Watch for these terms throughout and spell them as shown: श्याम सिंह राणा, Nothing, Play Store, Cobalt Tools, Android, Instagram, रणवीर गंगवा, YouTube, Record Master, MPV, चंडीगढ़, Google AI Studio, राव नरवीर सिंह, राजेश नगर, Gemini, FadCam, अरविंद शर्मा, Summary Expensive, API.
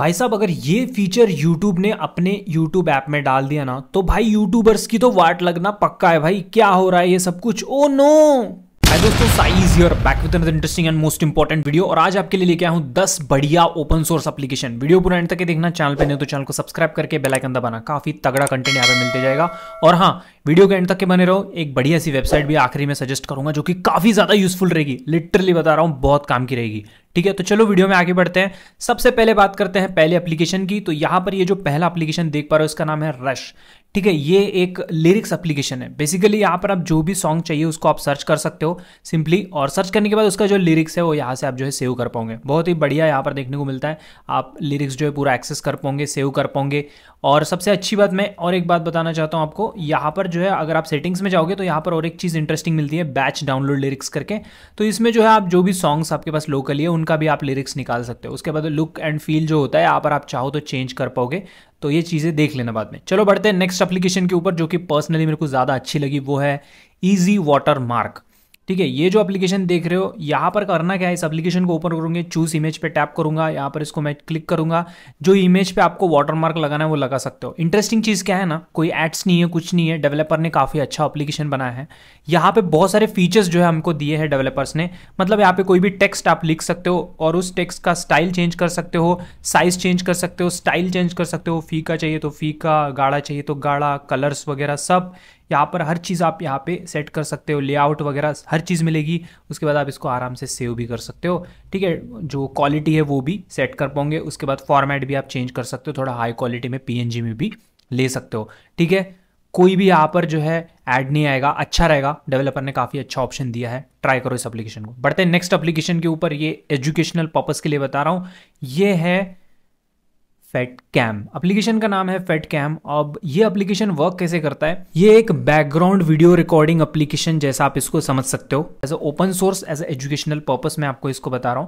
भाई साहब अगर ये फीचर YouTube ने अपने YouTube ऐप में डाल दिया ना तो भाई यूट्यूबर्स की तो वाट लगना पक्का है। भाई क्या हो रहा है ये सब कुछ, ओ नो। हाय दोस्तों, साइज here back with another interesting and most important video. और आज आपके लिए लेके आया हूं 10 बढ़िया ओपन सोर्स एप्लीकेशन। वीडियो पूरा एंड तक के देखना, चैनल पे नहीं तो चैनल को सब्सक्राइब करके बेल आइकन दबाना, काफी तगड़ा कंटेंट यहाँ पे मिलते जाएगा। और हाँ, वीडियो के एंड तक के बने रहो। एक बढ़िया सी वेबसाइट भी आखिरी में सजेस्ट करूंगा जो कि काफी ज्यादा यूजफुल रहेगी, लिटरली बता रहा हूँ, बहुत काम की रहेगी। ठीक है, तो चलो वीडियो में आगे बढ़ते हैं। सबसे पहले बात करते हैं पहले एप्लीकेशन की। तो यहाँ पर ये जो पहला एप्लीकेशन देख पा रहे हो इसका नाम है रश। ठीक है, ये एक लिरिक्स एप्लीकेशन है। बेसिकली यहाँ पर आप जो भी सॉन्ग चाहिए उसको आप सर्च कर सकते हो सिंपली, और सर्च करने के बाद उसका जो लिरिक्स है वो यहाँ से आप जो है सेव कर पाओगे। बहुत ही बढ़िया यहाँ पर देखने को मिलता है, आप लिरिक्स जो है पूरा एक्सेस कर पाओगे, सेव कर पाओगे। और सबसे अच्छी बात, मैं और एक बात बताना चाहता हूँ आपको, यहाँ पर जो है अगर आप सेटिंग्स में जाओगे तो यहाँ पर और एक चीज़ इंटरेस्टिंग मिलती है, बैच डाउनलोड लिरिक्स करके। तो इसमें जो है आप जो भी सॉन्ग्स आपके पास लोकली है उनका भी आप लिरिक्स निकाल सकते हो। उसके बाद लुक एंड फील जो होता है यहाँ पर आप चाहो तो चेंज कर पाओगे। तो ये चीज़ें देख लेना बाद में। चलो बढ़ते हैं नेक्स्ट एप्लीकेशन के ऊपर, जो कि पर्सनली मेरे को ज़्यादा अच्छी लगी, वो है ईजी वाटर मार्क। ठीक है, ये जो एप्लीकेशन देख रहे हो, यहाँ पर करना क्या है, इस एप्लीकेशन को ओपन करूँगे, चूज इमेज पे टैप करूँगा, यहाँ पर इसको मैं क्लिक करूँगा, जो इमेज पे आपको वाटरमार्क लगाना है वो लगा सकते हो। इंटरेस्टिंग चीज़ क्या है ना, कोई एड्स नहीं है, कुछ नहीं है, डेवलपर ने काफ़ी अच्छा एप्लीकेशन बनाया है। यहाँ पे बहुत सारे फीचर्स जो है हमको दिए हैं डेवलपर्स ने, मतलब यहाँ पे कोई भी टेक्स्ट आप लिख सकते हो और उस टेक्स्ट का स्टाइल चेंज कर सकते हो, साइज चेंज कर सकते हो, स्टाइल चेंज कर सकते हो, फीका चाहिए तो फीका, गाढ़ा चाहिए तो गाढ़ा, कलर्स वगैरह सब यहाँ पर हर चीज़ आप यहाँ पे सेट कर सकते हो, लेआउट वगैरह हर चीज़ मिलेगी। उसके बाद आप इसको आराम से सेव भी कर सकते हो। ठीक है, जो क्वालिटी है वो भी सेट कर पाओगे। उसके बाद फॉर्मेट भी आप चेंज कर सकते हो, थोड़ा हाई क्वालिटी में PNG में भी ले सकते हो। ठीक है, कोई भी यहाँ पर जो है ऐड नहीं आएगा, अच्छा रहेगा। डेवलपर ने काफ़ी अच्छा ऑप्शन दिया है, ट्राई करो इस एप्लीकेशन को। बढ़ते हैं नेक्स्ट एप्लीकेशन के ऊपर, ये एजुकेशनल पर्पज़ के लिए बता रहा हूँ, ये है FadCam। एप्लीकेशन का नाम है FadCam। अब ये एप्लीकेशन वर्क कैसे करता है, ये एक बैकग्राउंड वीडियो रिकॉर्डिंग एप्लीकेशन जैसा आप इसको समझ सकते हो, as a open source, as a educational purpose मैं आपको इसको बता रहा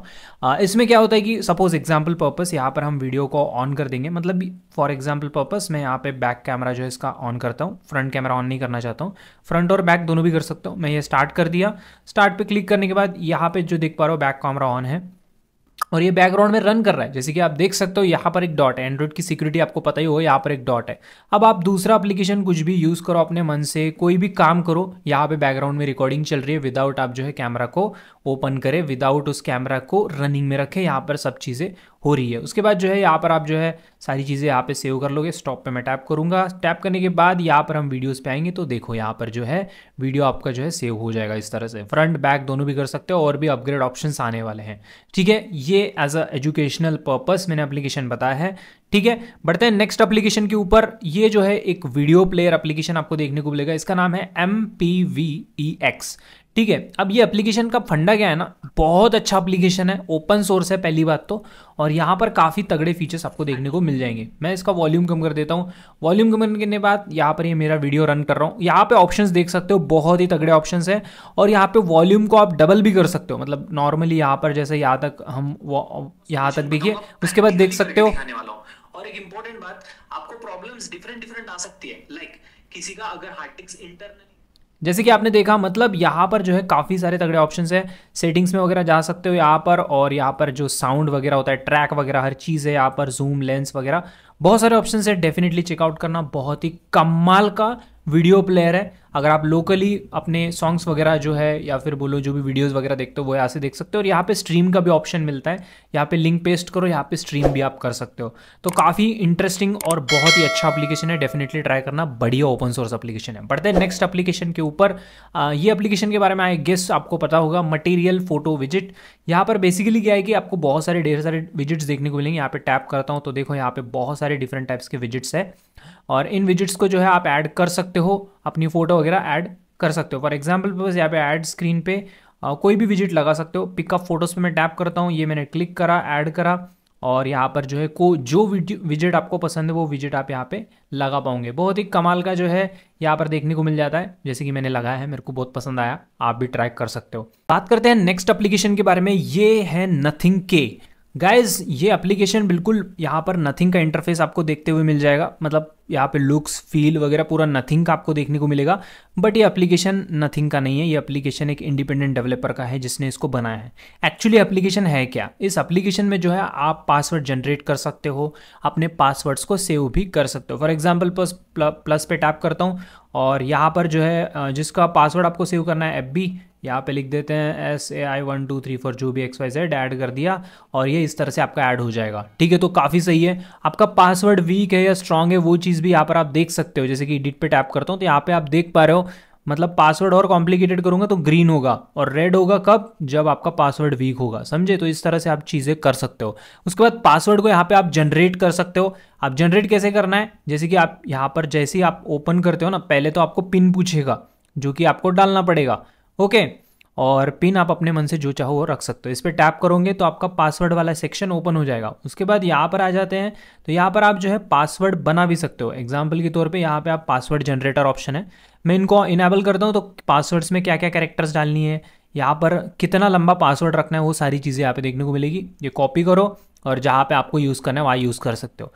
हूँ। इसमें क्या होता है कि सपोज एग्जाम्पल पर्पस यहाँ पर हम वीडियो को ऑन कर देंगे, मतलब फॉर एग्जाम्पल पर्पस मैं यहाँ पे बैक कैमरा जो है इसका ऑन करता हूँ, फ्रंट कैमरा ऑन नहीं करना चाहता हूँ, फ्रंट और बैक दोनों भी कर सकता हूँ। मैं ये स्टार्ट कर दिया, स्टार्ट पे क्लिक करने के बाद यहाँ पे जो देख पा रहे हो बैक कैमरा ऑन है और ये बैकग्राउंड में रन कर रहा है। जैसे कि आप देख सकते हो यहाँ पर एक डॉट है, एंड्रॉइड की सिक्योरिटी आपको पता ही हो, यहाँ पर एक डॉट है। अब आप दूसरा एप्लीकेशन कुछ भी यूज़ करो अपने मन से, कोई भी काम करो, यहाँ पे बैकग्राउंड में रिकॉर्डिंग चल रही है विदाउट आप जो है कैमरा को ओपन करें, विदाउट उस कैमरा को रनिंग में रखें, यहाँ पर सब चीज़ें हो रही है। उसके बाद जो है यहाँ पर आप जो है सारी चीज़ें यहाँ पे सेव कर लोगे। स्टॉप पे मैं टैप करूँगा, टैप करने के बाद यहाँ पर हम वीडियोस पे आएंगे, तो देखो यहाँ पर जो है वीडियो आपका जो है सेव हो जाएगा। इस तरह से फ्रंट बैक दोनों भी कर सकते हो, और भी अपग्रेड ऑप्शंस आने वाले हैं। ठीक है, ये एज अ एजुकेशनल पर्पस मैंने एप्लीकेशन बताया है। ठीक है, बढ़ते हैं नेक्स्ट एप्लीकेशन के ऊपर। ये जो है एक वीडियो प्लेयर एप्लीकेशन आपको देखने को मिलेगा, इसका नाम है MPV X। ठीक है, अब ये एप्लीकेशन का फंडा क्या है ना, बहुत अच्छा एप्लीकेशन है, ओपन सोर्स है पहली बात तो, और यहाँ पर काफ़ी तगड़े फीचर्स आपको देखने को मिल जाएंगे। मैं इसका वॉल्यूम कम कर देता हूँ। वॉल्यूम कम करने के बाद यहाँ पर ये मेरा वीडियो रन कर रहा हूँ, यहाँ पे ऑप्शंस देख सकते हो, बहुत ही तगड़े ऑप्शंस हैं। और यहाँ पे वॉल्यूम को आप डबल भी कर सकते हो, मतलब नॉर्मली यहाँ पर जैसे यहाँ तक हम यहाँ तक देखिए, उसके बाद देख सकते हो। और एक इम्पोर्टेंट बात, आपको प्रॉब्लम्स डिफरेंट आ सकती है, लाइक किसी का अगर हार्ड डिस्क इंटरनल, जैसे कि आपने देखा, मतलब यहाँ पर जो है काफ़ी सारे तगड़े ऑप्शंस हैं। सेटिंग्स में वगैरह जा सकते हो यहाँ पर, और यहाँ पर जो साउंड वगैरह होता है, ट्रैक वगैरह हर चीज़ है यहाँ पर, जूम लेंस वगैरह बहुत सारे ऑप्शंस है। डेफिनेटली चेकआउट करना, बहुत ही कमाल का वीडियो प्लेयर है। अगर आप लोकली अपने सॉन्ग्स वगैरह जो है, या फिर बोलो जो भी वीडियोस वगैरह देखते हो, वो यहाँ से देख सकते हो। और यहाँ पे स्ट्रीम का भी ऑप्शन मिलता है, यहाँ पे लिंक पेस्ट करो, यहाँ पे स्ट्रीम भी आप कर सकते हो। तो काफ़ी इंटरेस्टिंग और बहुत ही अच्छा एप्लीकेशन है, डेफिनेटली ट्राई करना, बढ़िया ओपन सोर्स एप्लीकेशन है। बढ़ते हैं नेक्स्ट एप्लीकेशन के ऊपर। ये एप्लीकेशन के बारे में आई गेस आपको पता होगा, मटेरियल फोटो विजिट। यहाँ पर बेसिकली क्या है कि आपको बहुत सारे ढेर सारे विजिट्स देखने को मिलेंगे। यहाँ पे टैप करता हूँ तो देखो यहाँ पे बहुत सारे डिफरेंट टाइप्स के विजिट्स है, और इन विजिट्स को जो है आप ऐड कर सकते हो, अपनी फोटो वगैरह ऐड कर सकते हो। फॉर एग्जाम्पल पर्पस यहाँ पे ऐड स्क्रीन पे कोई भी विजिट लगा सकते हो। पिकअप फोटोज़ पे मैं टैप करता हूँ, ये मैंने क्लिक करा, ऐड करा, और यहाँ पर जो है जो विजिट आपको पसंद है वो विजिट आप यहाँ पे लगा पाओगे। बहुत ही कमाल का जो है यहाँ पर देखने को मिल जाता है, जैसे कि मैंने लगाया है, मेरे को बहुत पसंद आया, आप भी ट्राई कर सकते हो। बात करते हैं नेक्स्ट एप्लीकेशन के बारे में, ये है नथिंग के। गाइज ये एप्लीकेशन बिल्कुल यहाँ पर नथिंग का इंटरफेस आपको देखते हुए मिल जाएगा, मतलब यहाँ पे लुक्स फील वगैरह पूरा नथिंग का आपको देखने को मिलेगा। बट ये एप्लीकेशन नथिंग का नहीं है, ये एप्लीकेशन एक इंडिपेंडेंट डेवलपर का है जिसने इसको बनाया है। एक्चुअली एप्लीकेशन है क्या, इस एप्लीकेशन में जो है आप पासवर्ड जनरेट कर सकते हो, अपने पासवर्ड्स को सेव भी कर सकते हो। फॉर एग्जाम्पल प्लस पे टैप करता हूँ और यहाँ पर जो है जिसका पासवर्ड आपको सेव करना है FB, यहाँ पे लिख देते हैं SAI1234 जो भी XYZ ऐड कर दिया और ये इस तरह से आपका ऐड हो जाएगा। ठीक है, तो काफ़ी सही है। आपका पासवर्ड वीक है या स्ट्रांग है वो चीज़ भी यहाँ पर आप देख सकते हो। जैसे कि एडिट पे टैप करता हूँ तो यहाँ पे आप देख पा रहे हो, मतलब पासवर्ड और कॉम्प्लिकेटेड करूँगा तो ग्रीन होगा और रेड होगा कब, जब आपका पासवर्ड वीक होगा, समझे। तो इस तरह से आप चीज़ें कर सकते हो। उसके बाद पासवर्ड को यहाँ पे आप जनरेट कर सकते हो। आप जनरेट कैसे करना है, जैसे कि आप यहाँ पर जैसे ही आप ओपन करते हो ना, पहले तो आपको पिन पूछेगा जो कि आपको डालना पड़ेगा। ओके, और पिन आप अपने मन से जो चाहो वो रख सकते हो। इस पर टैप करोगे तो आपका पासवर्ड वाला सेक्शन ओपन हो जाएगा। उसके बाद यहाँ पर आ जाते हैं तो यहाँ पर आप जो है पासवर्ड बना भी सकते हो। एग्जाम्पल के तौर पे यहाँ पे आप पासवर्ड जनरेटर ऑप्शन है, मैं इनको इनेबल करता हूँ। तो पासवर्ड्स में क्या क्या कैरेक्टर्स डालनी है, यहाँ पर कितना लंबा पासवर्ड रखना है, वो सारी चीज़ें यहाँ पे देखने को मिलेगी। ये कॉपी करो और जहाँ पे आपको यूज़ करना है वहाँ यूज़ कर सकते हो।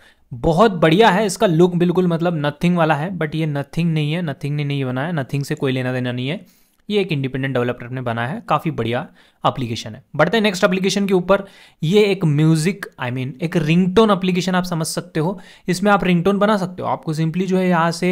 बहुत बढ़िया है, इसका लुक बिल्कुल मतलब नथिंग वाला है। बट ये नथिंग नहीं है, नथिंग ने नहीं बनाया, नथिंग से कोई लेना देना नहीं है। ये एक इंडिपेंडेंट डेवलपर ने बनाया है, काफ़ी बढ़िया एप्लीकेशन है। बढ़ते हैं नेक्स्ट एप्लीकेशन के ऊपर। ये एक म्यूजिक एक रिंगटोन एप्लीकेशन आप समझ सकते हो। इसमें आप रिंगटोन बना सकते हो। आपको सिंपली जो है यहाँ से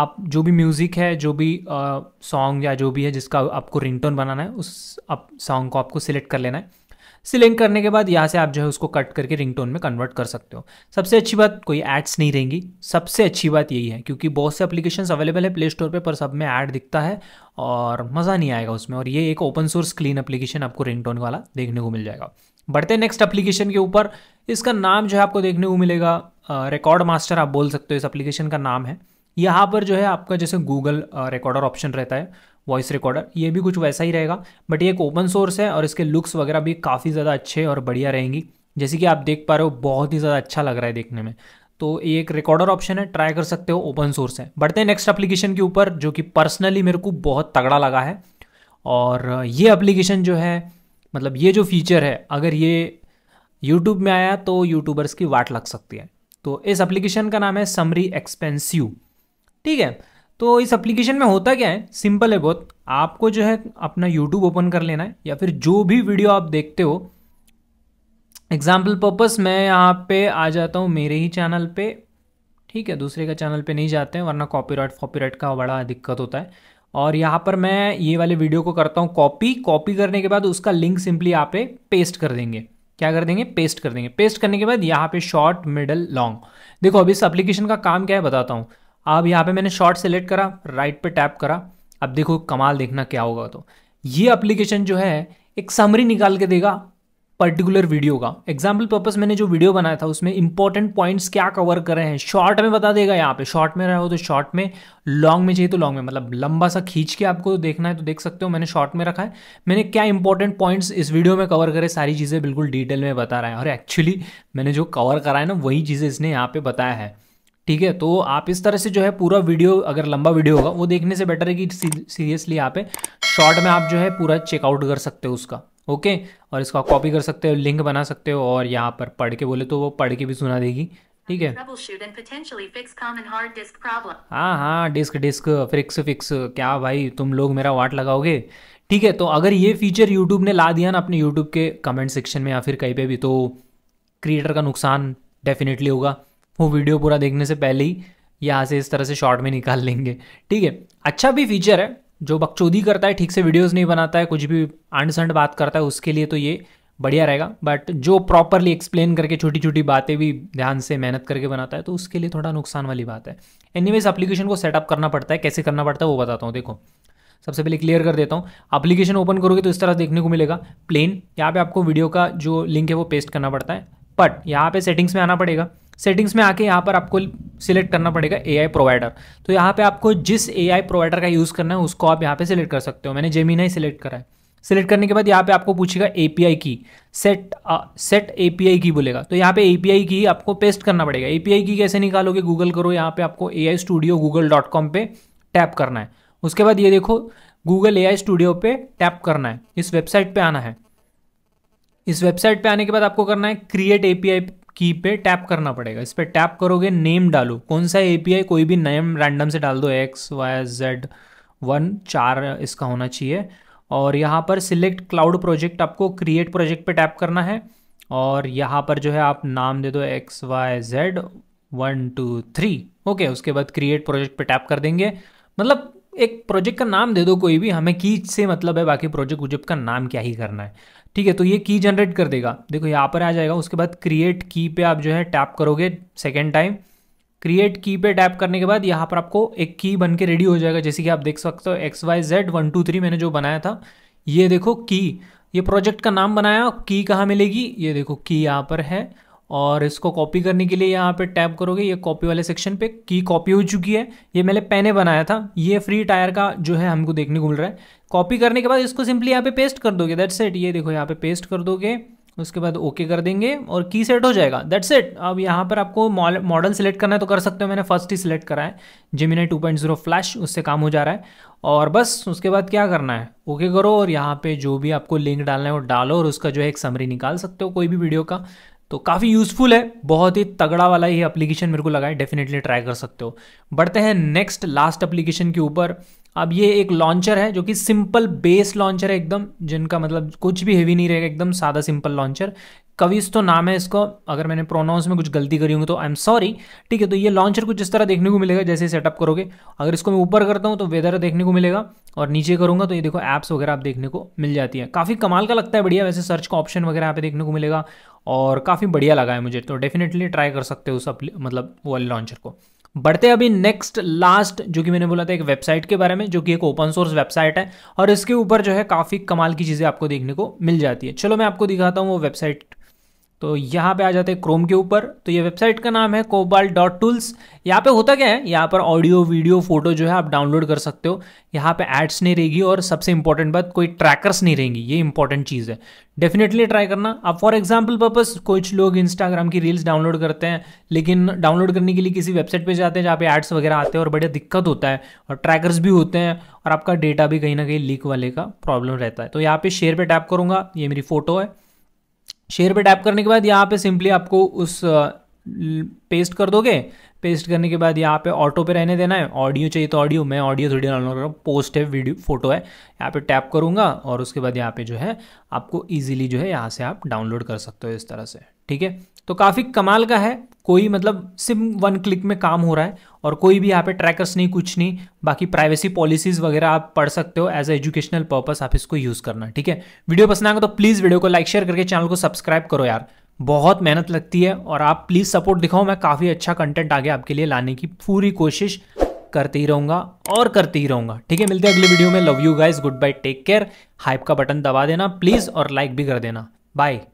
आप जो भी म्यूजिक है, जो भी सॉन्ग या जो भी है जिसका आपको रिंगटोन बनाना है, उस सॉन्ग को आपको सिलेक्ट कर लेना है। सिलेक्ट करने के बाद यहाँ से आप जो है उसको कट करके रिंगटोन में कन्वर्ट कर सकते हो। सबसे अच्छी बात कोई एड्स नहीं रहेंगी, सबसे अच्छी बात यही है, क्योंकि बहुत से एप्लीकेशंस अवेलेबल है प्ले स्टोर पर सब में ऐड दिखता है और मज़ा नहीं आएगा उसमें। और ये एक ओपन सोर्स क्लीन एप्लीकेशन आपको रिंगटोन वाला देखने को मिल जाएगा। बढ़ते हैं नेक्स्ट एप्लीकेशन के ऊपर। इसका नाम जो है आपको देखने को मिलेगा रिकॉर्ड मास्टर, आप बोल सकते हो इस एप्लीकेशन का नाम है। यहाँ पर जो है आपका जैसे गूगल रिकॉर्डर ऑप्शन रहता है, वॉइस रिकॉर्डर, ये भी कुछ वैसा ही रहेगा। बट ये एक ओपन सोर्स है और इसके लुक्स वगैरह भी काफ़ी ज़्यादा अच्छे और बढ़िया रहेंगी। जैसे कि आप देख पा रहे हो बहुत ही ज़्यादा अच्छा लग रहा है देखने में। तो ये एक रिकॉर्डर ऑप्शन है, ट्राई कर सकते हो, ओपन सोर्स है। बढ़ते हैं नेक्स्ट एप्लीकेशन के ऊपर, जो कि पर्सनली मेरे को बहुत तगड़ा लगा है। और ये एप्लीकेशन जो है, मतलब ये जो फीचर है, अगर ये यूट्यूब में आया तो यूट्यूबर्स की वाट लग सकती है। तो इस एप्लीकेशन का नाम है समरी एक्सपेंसिव। ठीक है, तो इस एप्लीकेशन में होता क्या है, सिंपल है बहुत। आपको जो है अपना YouTube ओपन कर लेना है या फिर जो भी वीडियो आप देखते हो। एग्जाम्पल पर्पस मैं यहाँ पे आ जाता हूँ मेरे ही चैनल पे, ठीक है, दूसरे का चैनल पे नहीं जाते हैं वरना कॉपीराइट का बड़ा दिक्कत होता है। और यहाँ पर मैं ये वाले वीडियो को करता हूँ कॉपी करने के बाद उसका लिंक सिंपली यहाँ पे पेस्ट कर देंगे। क्या कर देंगे, पेस्ट कर देंगे। पेस्ट करने के बाद यहाँ पे शॉर्ट, मिडल, लॉन्ग। देखो अभी इस एप्लीकेशन का काम क्या है बताता हूँ। अब यहाँ पे मैंने शॉर्ट सेलेक्ट करा, राइट पे टैप करा, अब देखो कमाल, देखना क्या होगा। तो ये एप्लीकेशन जो है एक समरी निकाल के देगा पर्टिकुलर वीडियो का। एग्जाम्पल पर्पस मैंने जो वीडियो बनाया था उसमें इंपॉर्टेंट पॉइंट्स क्या कवर कर रहे हैं शॉर्ट में बता देगा। यहाँ पे शॉर्ट में रहो तो शॉर्ट में, लॉन्ग में चाहिए तो लॉन्ग में, मतलब लंबा सा खींच के आपको देखना है तो देख सकते हो। मैंने शॉर्ट में रखा है, मैंने क्या इंपॉर्टेंट पॉइंट्स इस वीडियो में कवर करे, सारी चीज़ें बिल्कुल डिटेल में बता रहा है। और एक्चुअली मैंने जो कवर करा है ना वही चीज़ें इसने यहाँ पे बताया है। ठीक है, तो आप इस तरह से जो है पूरा वीडियो, अगर लंबा वीडियो होगा वो देखने से बेटर है कि सीरियसली यहाँ पे शॉर्ट में आप जो है पूरा चेकआउट कर सकते हो उसका। ओके, और इसका कॉपी कर सकते हो, लिंक बना सकते हो और यहाँ पर पढ़ के बोले तो वो पढ़ के भी सुना देगी। ठीक है, हाँ, डिस्क फिक्स, क्या भाई तुम लोग मेरा वाट लगाओगे। ठीक है, तो अगर ये फीचर यूट्यूब ने ला दिया ना अपने यूट्यूब के कमेंट सेक्शन में या फिर कहीं पर भी, तो क्रिएटर का नुकसान डेफिनेटली होगा। वो वीडियो पूरा देखने से पहले ही यहाँ से इस तरह से शॉर्ट में निकाल लेंगे। ठीक है, अच्छा भी फीचर है। जो बकचोदी करता है, ठीक से वीडियोस नहीं बनाता है, कुछ भी आंड संड बात करता है, उसके लिए तो ये बढ़िया रहेगा। बट जो प्रॉपरली एक्सप्लेन करके छोटी छोटी बातें भी ध्यान से मेहनत करके बनाता है तो उसके लिए थोड़ा नुकसान वाली बात है। एनीवेज एप्लीकेशन को सेटअप करना पड़ता है, कैसे करना पड़ता है वो बताता हूँ। देखो सबसे पहले क्लियर कर देता हूँ। एप्लीकेशन ओपन करोगे तो इस तरह देखने को मिलेगा प्लेन। यहाँ पर आपको वीडियो का जो लिंक है वो पेस्ट करना पड़ता है। बट यहाँ पर सेटिंग्स में आना पड़ेगा। सेटिंग्स में आके यहाँ पर आपको सिलेक्ट करना पड़ेगा AI प्रोवाइडर। तो यहाँ पे आपको जिस AI प्रोवाइडर का यूज़ करना है उसको आप यहाँ पे सिलेक्ट कर सकते हो। मैंने जेमिनाई सिलेक्ट करा है। सिलेक्ट करने के बाद यहाँ पे आपको पूछेगा API की, सेट API की बोलेगा। तो यहाँ पे API की आपको पेस्ट करना पड़ेगा। API की कैसे निकालोगे, गूगल करो, यहाँ पर आपको AI Studio Google.com पे टैप करना है। उसके बाद ये देखो Google AI Studio पे टैप करना है, इस वेबसाइट पर आना है। इस वेबसाइट पे आने के बाद आपको करना है क्रिएट एपीआई की पे टैप करना पड़ेगा। इस पे टैप करोगे, नेम डालो कौन सा एपीआई, कोई भी नेम रैंडम से डाल दो, एक्स वाई जेड 1 4 इसका होना चाहिए। और यहाँ पर सिलेक्ट क्लाउड प्रोजेक्ट, आपको क्रिएट प्रोजेक्ट पे टैप करना है और यहाँ पर जो है आप नाम दे दो XYZ 1 2 3 ओके। उसके बाद क्रिएट प्रोजेक्ट पे टैप कर देंगे, मतलब एक प्रोजेक्ट का नाम दे दो कोई भी, हमें की से मतलब है, बाकी प्रोजेक्ट उजेक्ट का नाम क्या ही करना है, ठीक है। तो ये की जनरेट कर देगा, देखो यहाँ पर आ जाएगा। उसके बाद क्रिएट की पे आप जो है टैप करोगे सेकेंड टाइम। क्रिएट की पे टैप करने के बाद यहाँ पर आपको एक की बन के रेडी हो जाएगा, जैसे कि आप देख सकते हो XYZ 1 2 3 मैंने जो बनाया था। ये देखो की, ये प्रोजेक्ट का नाम बनाया, की कहाँ मिलेगी, ये देखो की यहाँ पर है। और इसको कॉपी करने के लिए यहाँ पे टैप करोगे, ये कॉपी वाले सेक्शन पे की कॉपी हो चुकी है। ये मैंने पेन बनाया था, ये फ्री टायर का जो है हमको देखने को मिल रहा है। कॉपी करने के बाद इसको सिंपली यहाँ पे पेस्ट कर दोगे, दैट्स इट। ये देखो यहाँ पे पेस्ट कर दोगे, उसके बाद ओके कर देंगे और की सेट हो जाएगा, दैट्स इट। अब यहाँ पर आपको मॉडल सिलेक्ट करना है तो कर सकते हो, मैंने फर्स्ट ही सिलेक्ट करा है जेमिनी 2.0 फ्लैश, उससे काम हो जा रहा है। और बस उसके बाद क्या करना है, ओके करो और यहाँ पे जो भी आपको लिंक डालना है वो डालो और उसका जो है एक समरी निकाल सकते हो कोई भी वीडियो का। तो काफ़ी यूजफुल है, बहुत ही तगड़ा वाला ये एप्लीकेशन मेरे को लगा है, डेफिनेटली ट्राई कर सकते हो। बढ़ते हैं नेक्स्ट लास्ट एप्लीकेशन के ऊपर। अब ये एक लॉन्चर है जो कि सिंपल बेस लॉन्चर है एकदम, जिनका मतलब कुछ भी हेवी नहीं रहेगा, एकदम सादा सिंपल लॉन्चर। क्वेज़ित्सो नाम है इसको, अगर मैंने प्रोनाउंस में कुछ गलती करी होंगी तो आई एम सॉरी, ठीक है। तो ये लॉन्चर कुछ इस तरह देखने को मिलेगा जैसे सेटअप करोगे। अगर इसको मैं ऊपर करता हूँ तो वेदर देखने को मिलेगा और नीचे करूँगा तो ये देखो ऐप्स वगैरह आप देखने को मिल जाती है, काफ़ी कमाल का लगता है, बढ़िया। वैसे सर्च का ऑप्शन वगैरह यहाँ पे देखने को मिलेगा और काफ़ी बढ़िया लगा है मुझे, तो डेफिनेटली ट्राई कर सकते हो उस मतलब वो लॉन्चर को। बढ़ते अभी नेक्स्ट लास्ट, जो कि मैंने बोला था एक वेबसाइट के बारे में, जो कि एक ओपन सोर्स वेबसाइट है और इसके ऊपर जो है काफ़ी कमाल की चीज़ें आपको देखने को मिल जाती है। चलो मैं आपको दिखाता हूँ वो वेबसाइट। तो यहाँ पे आ जाते हैं क्रोम के ऊपर। तो ये वेबसाइट का नाम है Cobalt Tools। यहाँ पे होता क्या है, यहाँ पर ऑडियो वीडियो फोटो जो है आप डाउनलोड कर सकते हो, यहाँ पे एड्स नहीं रहेगी और सबसे इंपॉर्टेंट बात कोई ट्रैकर्स नहीं रहेंगी, ये इंपॉर्टेंट चीज़ है, डेफिनेटली ट्राई करना। अब फॉर एग्जाम्पल पर्पस कुछ लोग इंस्टाग्राम की रील्स डाउनलोड करते हैं, लेकिन डाउनलोड करने के लिए किसी वेबसाइट पे जाते हैं जहाँ पे एड्स वगैरह आते हैं और बड़ी दिक्कत होता है और ट्रैकर्स भी होते हैं और आपका डेटा भी कहीं ना कहीं लीक वाले का प्रॉब्लम रहता है। तो यहाँ पे शेयर पे टैप करूँगा, ये मेरी फोटो है। शेयर पे टैप करने के बाद यहाँ पे सिंपली आपको उस पेस्ट कर दोगे। पेस्ट करने के बाद यहाँ पे ऑटो पे रहने देना है, ऑडियो चाहिए तो ऑडियो, मैं ऑडियो थोड़ी डाउनलोड कर रहा हूँ, पोस्ट है वीडियो फोटो है, यहाँ पे टैप करूँगा और उसके बाद यहाँ पे जो है आपको इजीली जो है यहाँ से आप डाउनलोड कर सकते हो इस तरह से, ठीक है। तो काफ़ी कमाल का है, कोई मतलब सिम वन क्लिक में काम हो रहा है और कोई भी यहाँ पे ट्रैकर्स नहीं, कुछ नहीं। बाकी प्राइवेसी पॉलिसीज़ वगैरह आप पढ़ सकते हो, एज ए एजुकेशनल पर्पस आप इसको यूज़ करना, ठीक है। वीडियो पसंद आएगा तो प्लीज़ वीडियो को लाइक शेयर करके चैनल को सब्सक्राइब करो यार, बहुत मेहनत लगती है और आप प्लीज़ सपोर्ट दिखाओ, मैं काफ़ी अच्छा कंटेंट आगे आपके लिए लाने की पूरी कोशिश करते ही रहूँगा और करते ही रहूँगा, ठीक है। मिलते हैं अगले वीडियो में, love you guys, good bye, take care. Hype का बटन दबा देना प्लीज़ और लाइक भी कर देना, बाय।